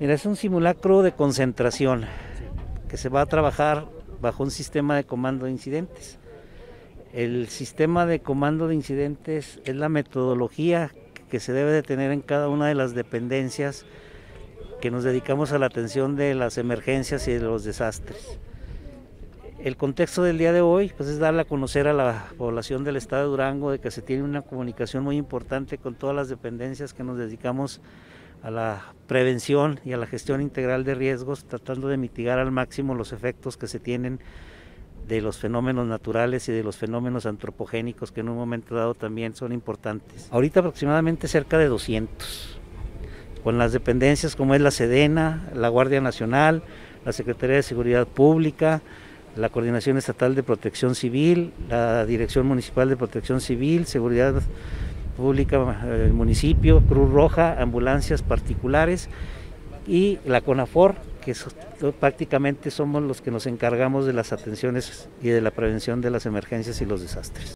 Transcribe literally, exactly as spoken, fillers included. Mira, es un simulacro de concentración que se va a trabajar bajo un sistema de comando de incidentes. El sistema de comando de incidentes es la metodología que se debe de tener en cada una de las dependencias que nos dedicamos a la atención de las emergencias y de los desastres. El contexto del día de hoy pues, es darle a conocer a la población del estado de Durango de que se tiene una comunicación muy importante con todas las dependencias que nos dedicamos a la prevención y a la gestión integral de riesgos, tratando de mitigar al máximo los efectos que se tienen de los fenómenos naturales y de los fenómenos antropogénicos que en un momento dado también son importantes. Ahorita aproximadamente cerca de doscientos, con las dependencias como es la SEDENA, la Guardia Nacional, la Secretaría de Seguridad Pública, la Coordinación Estatal de Protección Civil, la Dirección Municipal de Protección Civil, Seguridad Pública, el municipio, Cruz Roja, ambulancias particulares y la CONAFOR, que so, prácticamente somos los que nos encargamos de las atenciones y de la prevención de las emergencias y los desastres.